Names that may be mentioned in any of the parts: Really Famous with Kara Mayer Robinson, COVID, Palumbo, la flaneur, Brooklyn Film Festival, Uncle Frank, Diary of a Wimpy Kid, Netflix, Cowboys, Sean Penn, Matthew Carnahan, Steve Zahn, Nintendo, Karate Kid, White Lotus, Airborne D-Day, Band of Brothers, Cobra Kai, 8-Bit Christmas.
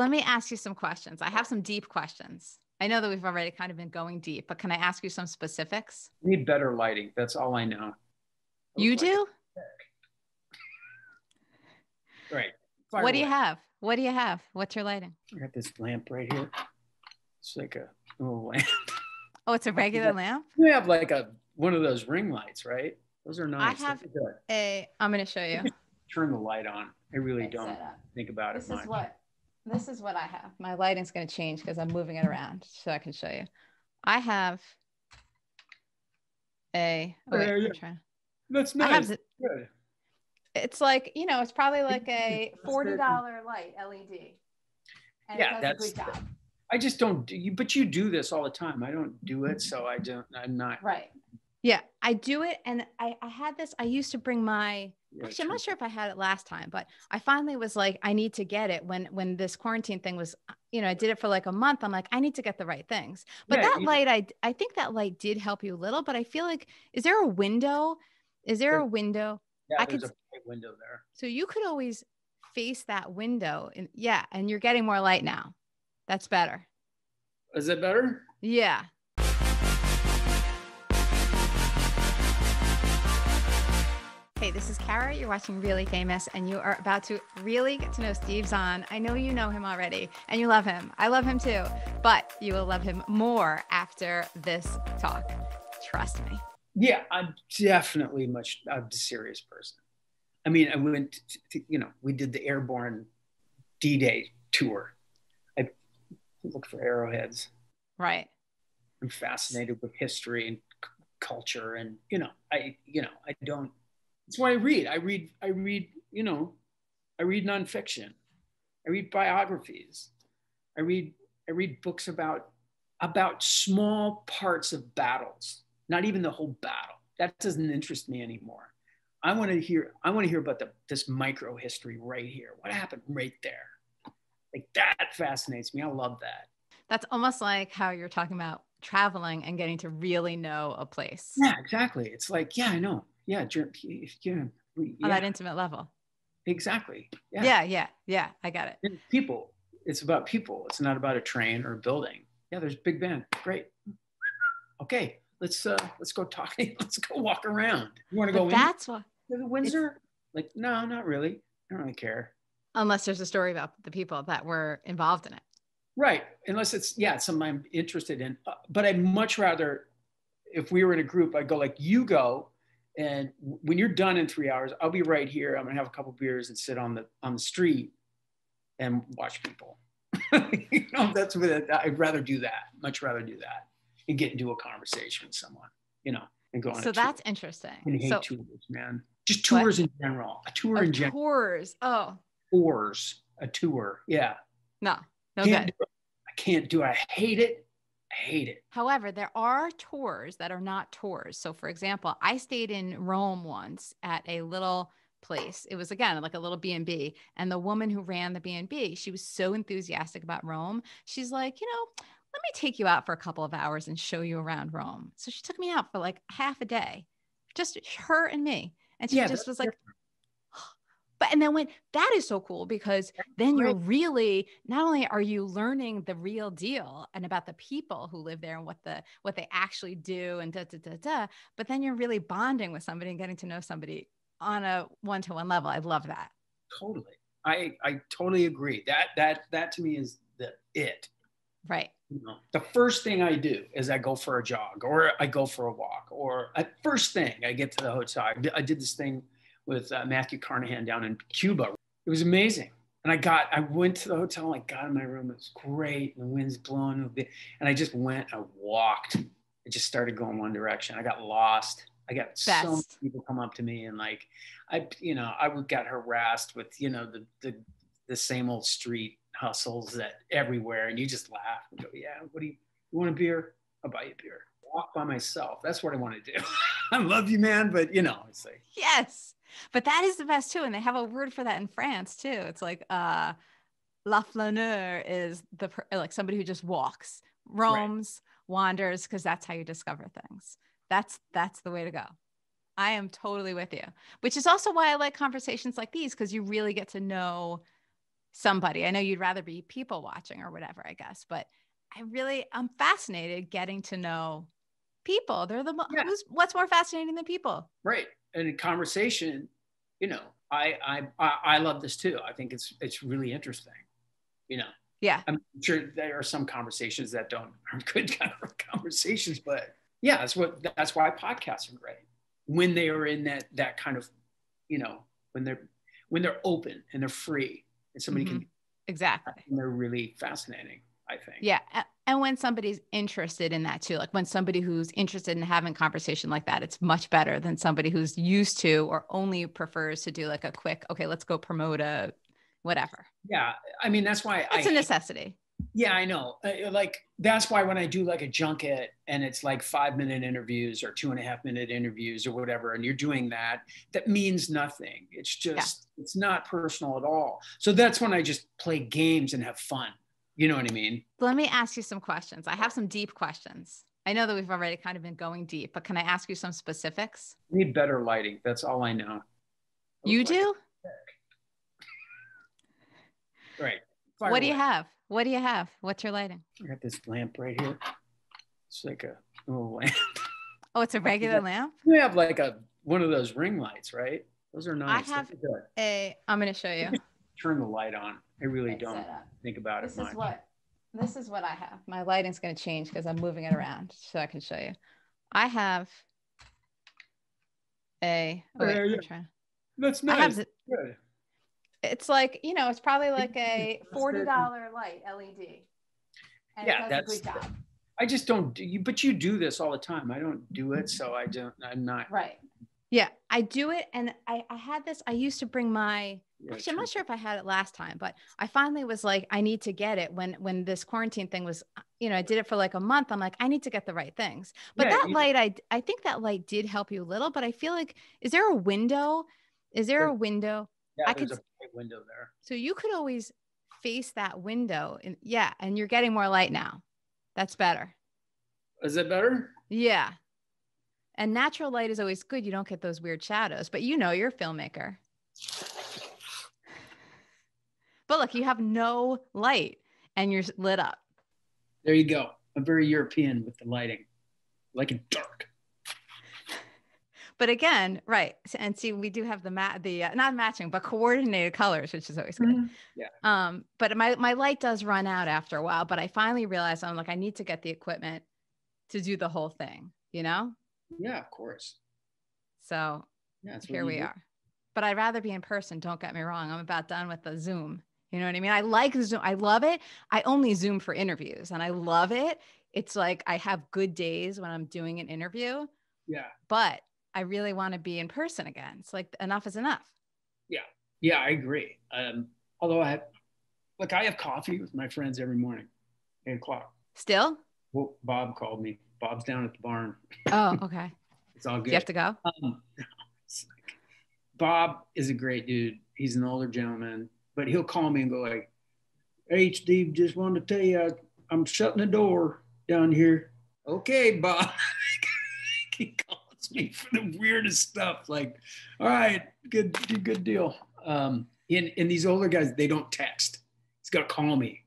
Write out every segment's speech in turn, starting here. Let me ask you some questions. I have some deep questions. I know that we've already kind of been going deep, but can I ask you some specifics? I need better lighting. That's all I know. You do? Right. Fire what do you have? What do you have? What's your lighting? I got this lamp right here. It's like a little lamp. Oh, it's a regular lamp? You have like a one of those ring lights, right? Those are nice. I have a, I'm going to show you. Turn the light on. I really don't think about it. This is what I have. My lighting's going to change because I'm moving it around so I can show you. I have a, oh wait, yeah. That's nice. I have the, good. It's like, you know, it's probably like a $40 light LED. And yeah, that's a good job. I just don't, but you do this all the time. I don't do it. So I don't, I'm not. Right. Yeah, I do it. And I had this, I used to bring my, actually, I'm not sure if I had it last time, but I finally was like, I need to get it when this quarantine thing was, you know, I did it for like a month. I'm like, I need to get the right things. But yeah, that light, I think that light did help you a little, but I feel like, is there a window? Is there a window? Yeah, I could, a window there. So you could always face that window. And yeah, and you're getting more light now. That's better. Is it better? Yeah. Hey, this is Kara. You're watching Really Famous, and you are about to really get to know Steve Zahn. I know you know him already, and you love him. I love him too, but you will love him more after this talk. Trust me. Yeah, I'm definitely I'm a serious person. I mean, I went, you know, we did the Airborne D-Day tour. I look for arrowheads. Right. I'm fascinated with history and culture, and you know, I don't. It's what I read. I read, you know, I read nonfiction. I read biographies. I read books about small parts of battles, not even the whole battle. That doesn't interest me anymore. I want to hear about this micro history right here. What happened right there? Like that fascinates me. I love that. That's almost like how you're talking about traveling and getting to really know a place. Yeah, exactly. It's like, yeah, I know. Yeah, on that intimate level. Exactly. Yeah. Yeah. I got it. And people. It's about people. It's not about a train or a building. Yeah, there's Big Ben. Great. Okay, let's go talk. Let's go walk around. You want to go? That's what. Windsor? Like no, not really. I don't really care. Unless there's a story about the people that were involved in it. Right. Unless it's something I'm interested in. But I'd much rather, if we were in a group, I'd go like you go. And when you're done in 3 hours, I'll be right here. I'm gonna have a couple beers and sit on the street and watch people. You know, that's what I'd rather do that. Much rather do that and get into a conversation with someone. You know, and go on. So that's interesting. I hate tours, man. Just tours in general. A tour in general. Tours. Oh. Tours. A tour. Yeah. No good. I can't do it. I hate it. Hate it. However, there are tours that are not tours. So for example, I stayed in Rome once at a little place. It was again, like a little B&B, and the woman who ran the B&B, she was so enthusiastic about Rome. She's like, you know, let me take you out for a couple of hours and show you around Rome. So she took me out for like half a day, just her and me. And she just was like, and then went, that is so cool, because then you're really, not only are you learning the real deal and about the people who live there and what they actually do and but then you're really bonding with somebody and getting to know somebody on a one-to-one level. I love that. Totally. I totally agree. That to me is it. Right. You know, the first thing I do is I go for a jog, or I go for a walk, or first thing I get to the hotel. I did this thing with Matthew Carnahan down in Cuba. It was amazing. And I went to the hotel, I got in my room, it was great. And the wind's blowing a little bit. And I just went, I walked. It just started going one direction. I got lost. I got so many people come up to me and like, I got harassed with, you know, the same old street hustles that everywhere. And you just laugh and go, yeah, what do you want a beer? I'll buy you a beer. Walk by myself. That's what I want to do. I love you, man. But you know, it's like, yes. But that is the best too. And they have a word for that in France too. It's like la flaneur is like somebody who just walks, roams, wanders, because that's how you discover things. That's the way to go. I am totally with you, which is also why I like conversations like these, because you really get to know somebody. I know you'd rather be people watching or whatever, I guess, but I'm fascinated getting to know people. What's more fascinating than people? Right. And in conversation, you know, I love this too. I think it's really interesting, you know? Yeah. I'm sure there are some conversations that aren't good kind of conversations, but yeah, that's why podcasts are great. When they are in that kind of, you know, when they're open and they're free and somebody can. Exactly. And they're really fascinating, I think. Yeah. And when somebody's interested in that too, like when somebody who's interested in having conversation like that, it's much better than somebody who's used to, or only prefers to do like a quick, okay, let's go promote a whatever. Yeah. I mean, that's why it's a necessity. Yeah, I know. Like, that's why when I do like a junket and it's like 5-minute interviews or 2.5-minute interviews or whatever, and you're doing that means nothing. It's just, It's not personal at all. So that's when I just play games and have fun. You know what I mean? Let me ask you some questions. I have some deep questions. I know that we've already kind of been going deep, but can I ask you some specifics? I need better lighting. That's all I know. You do? Right. Fire what away. Do you have? What do you have? What's your lighting? I got this lamp right here. It's like a little lamp. Oh, it's a regular lamp? You have like one of those ring lights, right? Those are nice. I'm going to show you. Turn the light on. I really don't think about it much. This is what I have. My lighting's going to change because I'm moving it around so I can show you. I have a... Oh, wait, that's nice. Good. It's like, you know, it's probably like a $40 light LED. And yeah, that's a good job. I just don't, but you do this all the time. I don't do it. So I'm not. Right. Yeah, I do it. And I had this, I used to bring my, actually, I'm not sure if I had it last time, but I finally was like, I need to get it when this quarantine thing was, you know, I did it for like a month. I'm like, I need to get the right things. But that light, I think that light did help you a little, but I feel like, is there a window? Yeah, there's a window there. So you could always face that window. And you're getting more light now. That's better. Is it better? Yeah. And natural light is always good. You don't get those weird shadows, but you know, you're a filmmaker. But look, you have no light and you're lit up. There you go. I'm very European with the lighting. Like a dark. But again, right. And see, we do have the not matching, but coordinated colors, which is always good. Mm-hmm. Yeah. But my light does run out after a while, but I finally realized I'm like, I need to get the equipment to do the whole thing, you know? Yeah, of course. So here we are. But I'd rather be in person. Don't get me wrong. I'm about done with the Zoom. You know what I mean? I like Zoom. I love it. I only Zoom for interviews and I love it. It's like, I have good days when I'm doing an interview. Yeah. But I really want to be in person again. It's like enough is enough. Yeah. Yeah, I agree. Although I have coffee with my friends every morning, 8:00. Still? Well, Bob called me. Bob's down at the barn. Oh, okay. It's all good. Do you have to go? Bob is a great dude. He's an older gentleman, but he'll call me and go like, hey, Steve, just wanted to tell you I'm shutting the door down here. Okay, Bob. He calls me for the weirdest stuff, like, all right, good deal. And these older guys, they don't text. He's got to call me.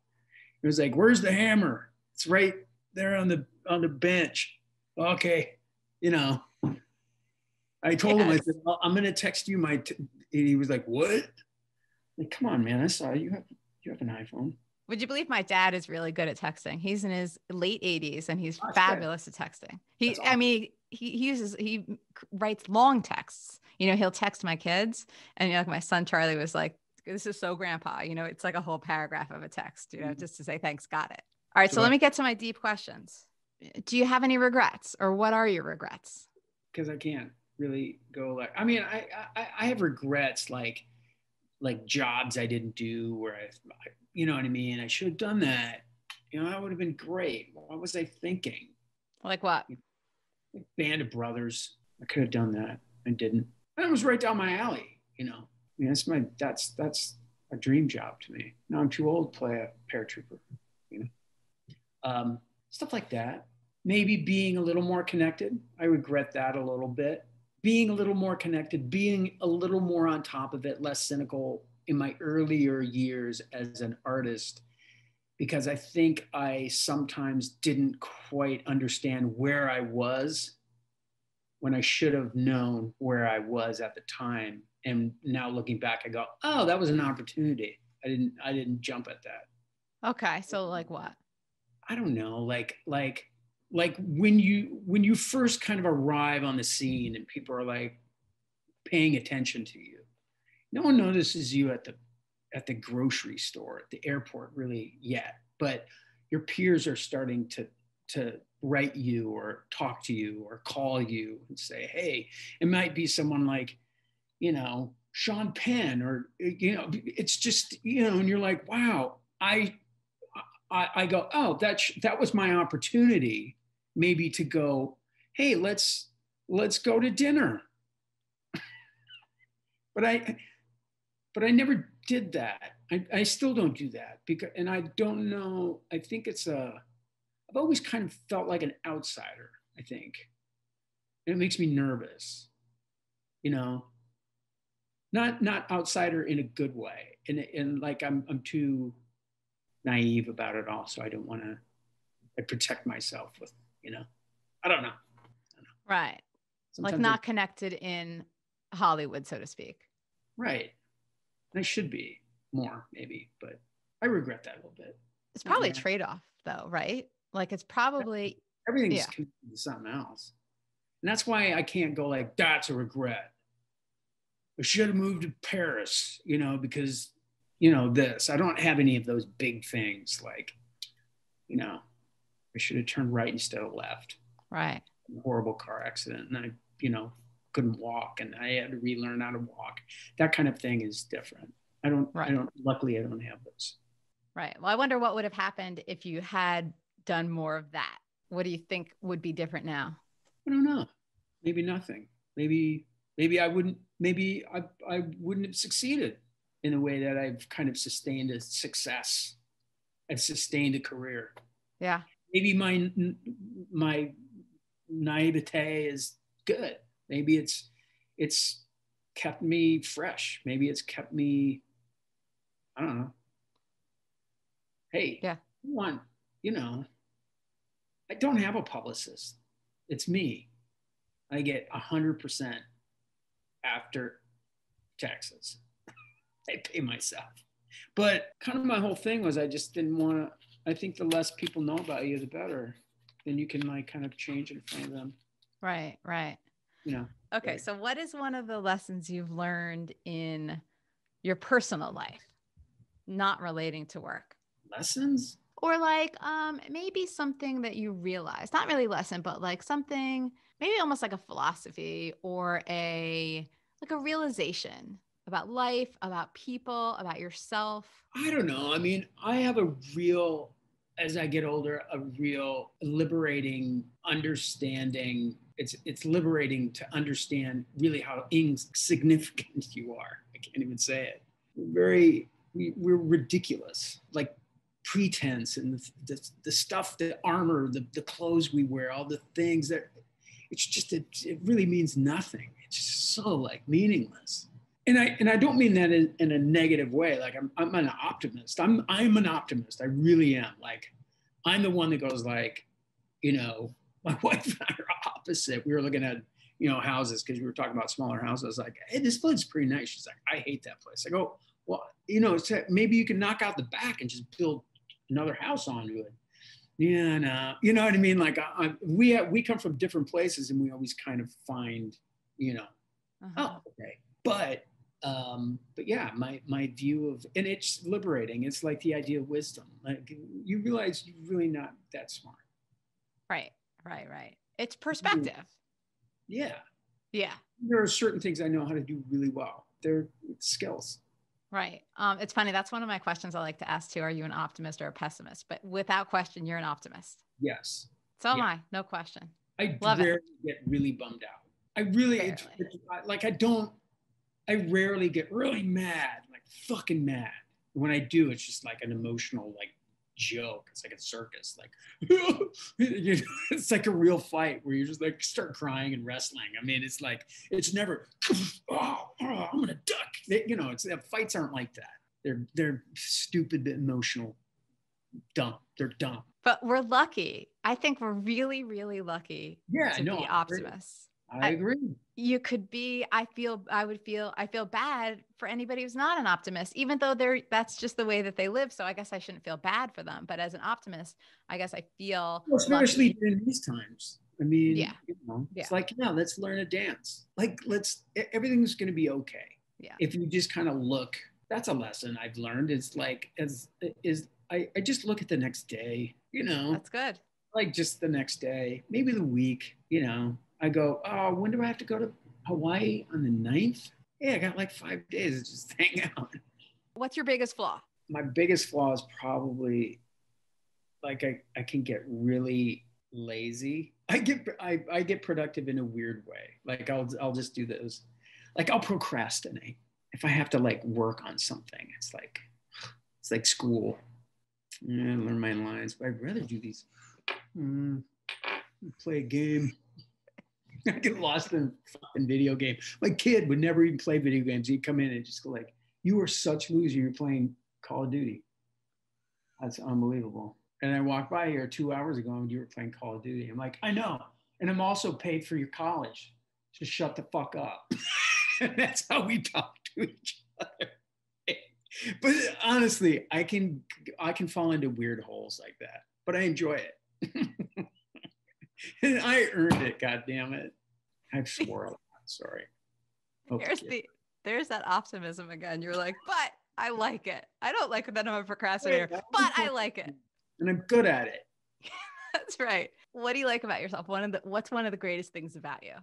He was like, where's the hammer? It's right there on the bench. Okay, you know, I told him, I said, well, I'm gonna text you and he was like, what? Like, come on, man, I saw you have an iPhone. Would you believe my dad is really good at texting? He's in his late 80s and he's fabulous at texting. Awesome. I mean, he writes long texts. You know, he'll text my kids and, you know, like my son Charlie was like, this is so grandpa, you know, it's like a whole paragraph of a text, you know, just to say, thanks, got it. All right. So let me get to my deep questions. Do you have any regrets, or what are your regrets? Because I can't really go like, I mean, I have regrets like jobs I didn't do where I, you know what I mean? I should have done that. You know, that would have been great. What was I thinking? Like what? Band of Brothers. I could have done that. I didn't. That was right down my alley, you know. I mean, that's a dream job to me. Now I'm too old to play a paratrooper, you know. Stuff like that. Maybe being a little more connected. I regret that a little bit. Being a little more connected, being a little more on top of it, less cynical, in my earlier years as an artist, because I think I sometimes didn't quite understand where I was when I should have known where I was at the time. And now looking back, I go, oh, that was an opportunity. I didn't jump at that. Okay. So like what? I don't know. Like when you first kind of arrive on the scene and people are like paying attention to you, no one notices you at the grocery store, at the airport really yet, but your peers are starting to write you or talk to you or call you and say, hey, it might be someone like, you know, Sean Penn, or, you know, it's just, you know, and you're like, wow, I go, oh, that was my opportunity maybe to go, hey, let's go to dinner. But I never did that. I still don't do that because, and I don't know, I think it's I've always kind of felt like an outsider, I think. And it makes me nervous, you know, not outsider in a good way. And like, I'm too naive about it all. So I don't want to, I protect myself with, you know, I don't know. Right. Sometimes like not connected in Hollywood, so to speak. Right. I should be more maybe, but I regret that a little bit. It's probably a trade-off though, right? Like it's probably everything's connected to something else. And that's why I can't go like, that's a regret. I should have moved to Paris, you know, because, you know, this, I don't have any of those big things. Like, you know, I should have turned right instead of left. Right. Horrible car accident. And I, you know, couldn't walk and I had to relearn how to walk. That kind of thing is different. Luckily I don't have those. Right. Well, I wonder what would have happened if you had done more of that. What do you think would be different now? I don't know. Maybe nothing. Maybe I wouldn't, maybe I wouldn't have succeeded in a way that I've kind of sustained a success. I've sustained a career. Yeah. Maybe my naivete is good. Maybe it's kept me fresh. Maybe it's kept me, I don't know. Hey, yeah. You know, I don't have a publicist. It's me. I get 100% after taxes. I pay myself. But kind of my whole thing was I just didn't want to, I think the less people know about you, the better. Then you can like kind of change in front of them. Right, right. You know. Okay, right. So what is one of the lessons you've learned in your personal life, not relating to work? Lessons? Or like maybe something that you realized, not really lesson, but like something, maybe almost like a philosophy or a realization about life, about people, about yourself. I don't know. I mean, I have as I get older, a real liberating understanding. It's liberating to understand really how insignificant you are. I can't even say it. We're ridiculous. Like, pretense and the stuff, the armor, the clothes we wear, all the things that it really means nothing. It's just so like meaningless. And I don't mean that in a negative way. Like I'm an optimist. I'm an optimist. I really am. Like I'm the one that goes like, you know, my wife and I are opposite. We were looking at, you know, houses because we were talking about smaller houses. I was like, hey, this place is pretty nice. She's like, I hate that place. I go, well, you know, maybe you can knock out the back and just build another house onto it. Yeah, no, you know what I mean? Like we come from different places and we always kind of find, you know, oh, okay. But yeah, my view of, and it's liberating. It's like the idea of wisdom. Like you realize you're really not that smart. Right. It's perspective. Yeah. There are certain things I know how to do really well. They're skills. Right. It's funny. That's one of my questions I like to ask too. Are you an optimist or a pessimist? But without question, you're an optimist. Yes. So am I. No question. I rarely get really bummed out. I rarely get really mad, like fucking mad. When I do, it's just like an emotional, like joke. It's like a circus, like you know, it's like a real fight where you just like start crying and wrestling. I mean, it's like, it's never, oh, I'm gonna duck. You know, it's fights aren't like that. They're stupid, emotional, dumb. They're dumb. But we're lucky. I think we're really, really lucky. Yeah, to be optimists. I agree. You could be, I feel bad for anybody who's not an optimist, even though that's just the way that they live. So I guess I shouldn't feel bad for them. But as an optimist, I guess I feel. Well, especially in these times. I mean, yeah. You know, it's like, yeah, let's learn a dance. Like, everything's going to be okay. Yeah. If you just kind of look, that's a lesson I've learned. It's like, I just look at the next day, you know. That's good. Like just the next day, maybe the week, you know. I go, oh, when do I have to go to Hawaii on the 9th? Yeah, I got like 5 days to just hang out. What's your biggest flaw? My biggest flaw is probably like I can get really lazy. I get productive in a weird way. Like I'll just do those. Like I'll procrastinate. If I have to like work on something, it's like school. Yeah, I learn my lines, but I'd rather do these. Play a game. I get lost in a fucking video game. My kid would never even play video games. He'd come in and just go like, you are such a loser. You're playing Call of Duty. That's unbelievable. And I walked by here 2 hours ago and you were playing Call of Duty. I'm like, I know. And I'm also paid for your college. Just shut the fuck up. And that's how we talk to each other. But honestly, I can fall into weird holes like that. But I enjoy it. And I earned it, goddammit. I swore a lot. Sorry. Okay. There's that optimism again. You're like, but I like it. I don't like that I'm a procrastinator, but I like it. And I'm good at it. That's right. What do you like about yourself? What's one of the greatest things about you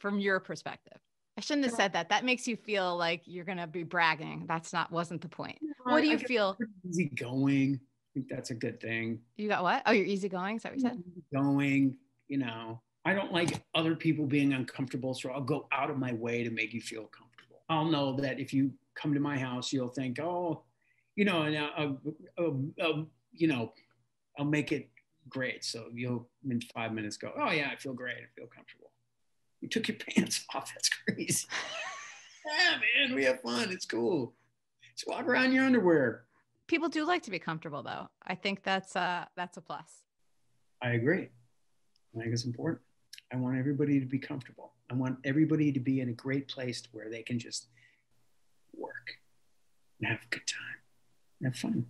from your perspective? I shouldn't have said that. That makes you feel like you're going to be bragging. Wasn't the point. What do you feel? Easygoing. I think that's a good thing. You got what? Oh, you're easygoing? Is that what you said? Easygoing. You know, I don't like other people being uncomfortable, so I'll go out of my way to make you feel comfortable. I'll know that if you come to my house, you'll think, oh, you know, and I'll make it great. So you'll in 5 minutes go, oh yeah, I feel great. I feel comfortable. You took your pants off. That's crazy. Yeah, man, we have fun. It's cool. Just walk around in your underwear. People do like to be comfortable, though. I think that's a plus. I agree. I think it's important. I want everybody to be comfortable. I want everybody to be in a great place where they can just work and have a good time and have fun.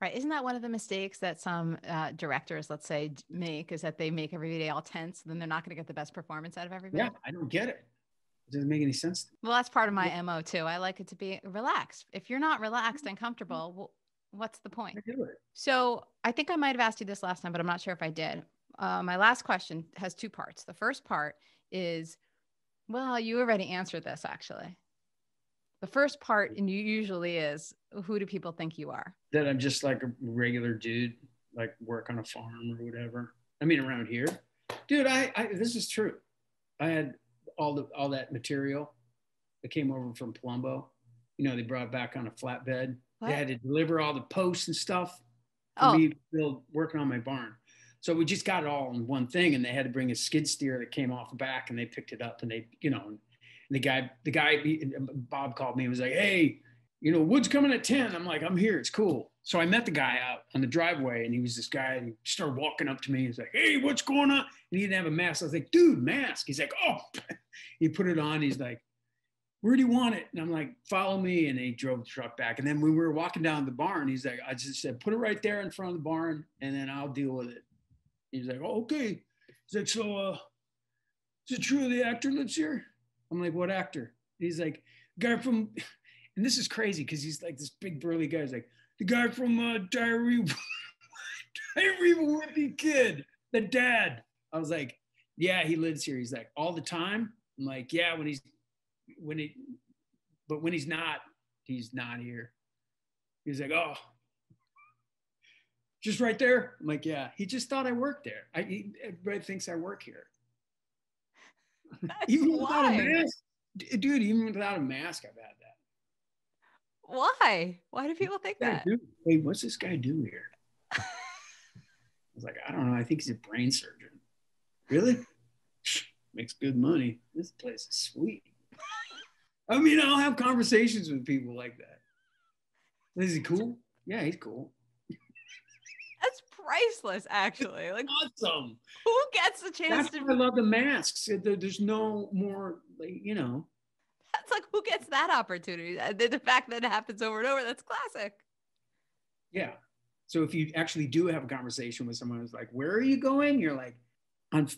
Right. Isn't that one of the mistakes that some directors, let's say, make, is that they make everybody all tense, then they're not going to get the best performance out of everybody? Yeah, I don't get it. It doesn't make any sense. Well, that's part of my MO too. I like it to be relaxed. If you're not relaxed and comfortable, well, what's the point? So I think I might have asked you this last time, but I'm not sure if I did. My last question has two parts. The first part is, well, you already answered this actually. The first part usually is, who do people think you are? That I'm just like a regular dude, like work on a farm or whatever. I mean, around here, dude, this is true. I had all that material that came over from Palumbo. You know, they brought back on a flatbed. What? They had to deliver all the posts and stuff. Oh. Me working on my barn. So we just got it all in one thing, and they had to bring a skid steer that came off the back, and they picked it up, and they, you know, and the guy, Bob called me and was like, hey, you know, Wood's coming at 10. I'm like, I'm here. It's cool. So I met the guy out on the driveway, and he was this guy, and he started walking up to me. He's like, hey, what's going on? And he didn't have a mask. I was like, dude, mask. He's like, oh, he put it on. He's like, where do you want it? And I'm like, follow me. And he drove the truck back. And then when we were walking down the barn, he's like, I just said, put it right there in front of the barn, and then I'll deal with it. He's like, oh, okay. He's like, so is it true the actor lives here? I'm like, what actor? He's like, guy from, and this is crazy because he's like this big burly guy. He's like, the guy from Diary of a Wimpy Kid, the dad. I was like, yeah, he lives here. He's like, all the time? I'm like, yeah, when he's not, he's not here. He's like, oh, just right there? I'm like, yeah. He just thought I worked there. Everybody thinks I work here. Even without a mask. Dude, even without a mask, I've had that. Why? Why do people think that? Hey, what's this guy do here? was like, I don't know, I think he's a brain surgeon. Really? Makes good money. This place is sweet. I mean, I'll have conversations with people like that. Is he cool? Yeah, he's cool. That's priceless, actually. Like, awesome. Who gets the chance to? I love the masks. There's no more, like, you know. That's like, who gets that opportunity? The fact that it happens over and over, that's classic. Yeah. So if you actually do have a conversation with someone who's like, where are you going? You're like, I'm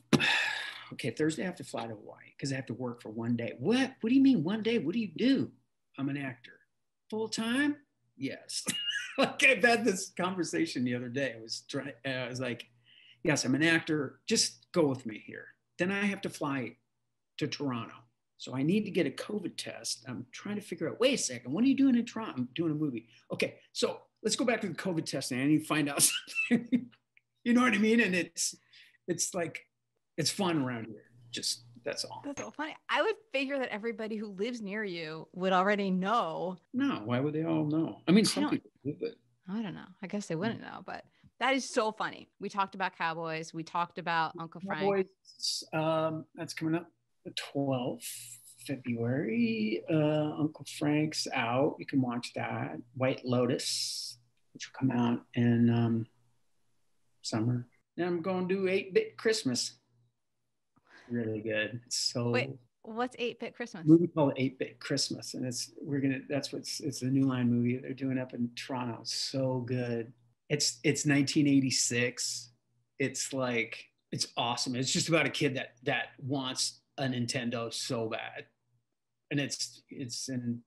okay, Thursday I have to fly to Hawaii because I have to work for one day. What? What do you mean one day? What do you do? I'm an actor. Full time? Yes. Like, I've had this conversation the other day. I was like, yes, I'm an actor. Just go with me here. Then I have to fly to Toronto. So I need to get a COVID test. I'm trying to figure out, wait a second, what are you doing in Toronto? I'm doing a movie. Okay, so let's go back to the COVID testing. I need to find out something. You know what I mean? And it's like, it's fun around here. Just, that's all. That's all funny. I would figure that everybody who lives near you would already know. No, why would they all know? I mean, some people do, but I don't know. I guess they wouldn't know, but that is so funny. We talked about Cowboys. We talked about Uncle Frank. Cowboys, that's coming up the 12th. February, Uncle Frank's out. You can watch that. White Lotus, which will come out in summer. Then I'm going to do 8-Bit Christmas. Really good. It's so. Wait, what's 8-Bit Christmas? Movie called 8-Bit Christmas, and it's a New Line movie they're doing up in Toronto. It's so good. It's 1986. It's like, it's awesome. It's just about a kid that wants a Nintendo so bad, and it's in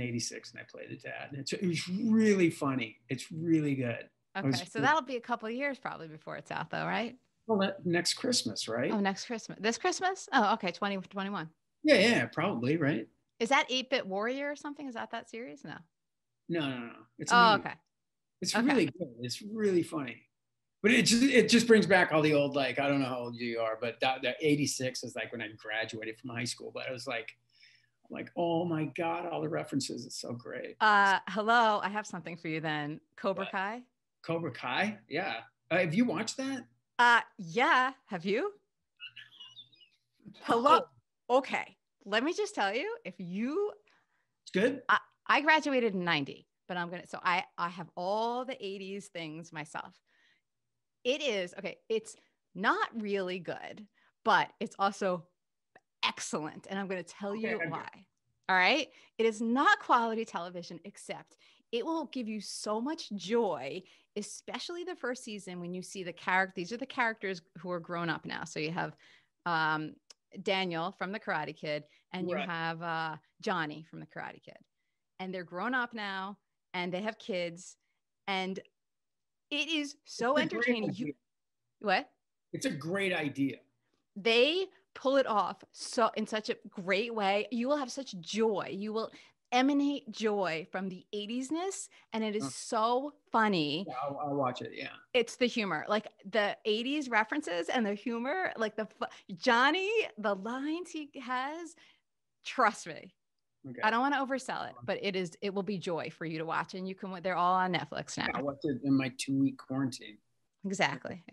86, and I played a dad, and it was really funny. It's really good. Okay, so that'll be a couple of years probably before it's out, though, right? Well, next Christmas, right? Oh, next Christmas. This Christmas? Oh, okay, 2021. Yeah, probably, right? Is that 8-Bit Warrior or something? Is that series? No. It's okay. It's really good. It's really funny. But it just brings back all the old, like, I don't know how old you are, but that 86 is like when I graduated from high school. But I was like, oh my God, all the references. It's so great. Hello, I have something for you then. Cobra Kai? Cobra Kai? Yeah. Have you watched that? Yeah. Have you? Hello. Oh. Okay. Let me just tell you, if you. It's good. I graduated in 90, but I'm going to. So I have all the 80s things myself. It is, okay, it's not really good, but it's also excellent. And I'm going to tell you why. All right? It is not quality television, except it will give you so much joy, especially the first season when you see the character. These are the characters who are grown up now. So you have Daniel from the Karate Kid, and you have Johnny from the Karate Kid. And they're grown up now, and they have kids, and it is so entertaining. What? It's a great idea. They pull it off so in such a great way. You will have such joy. You will emanate joy from the 80s-ness, and it is so funny. Yeah, I'll watch it, yeah. It's the humor, like the 80s references and the humor, like the Johnny, the lines he has, trust me. Okay. I don't want to oversell it, but it will be joy for you to watch, and you can. They're all on Netflix now. Yeah, I watched it in my 2-week quarantine. Exactly.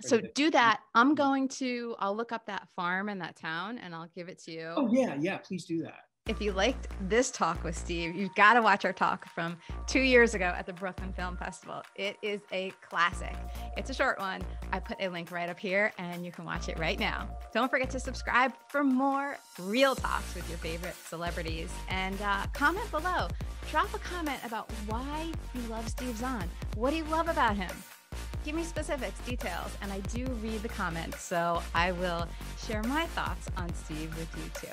So do that. I'll look up that farm in that town, and I'll give it to you. Oh yeah, please do that. If you liked this talk with Steve, you've got to watch our talk from 2 years ago at the Brooklyn Film Festival. It is a classic. It's a short one. I put a link right up here, and you can watch it right now. Don't forget to subscribe for more real talks with your favorite celebrities, and comment below. Drop a comment about why you love Steve Zahn. What do you love about him? Give me specifics, details, and I do read the comments, so I will share my thoughts on Steve with you too.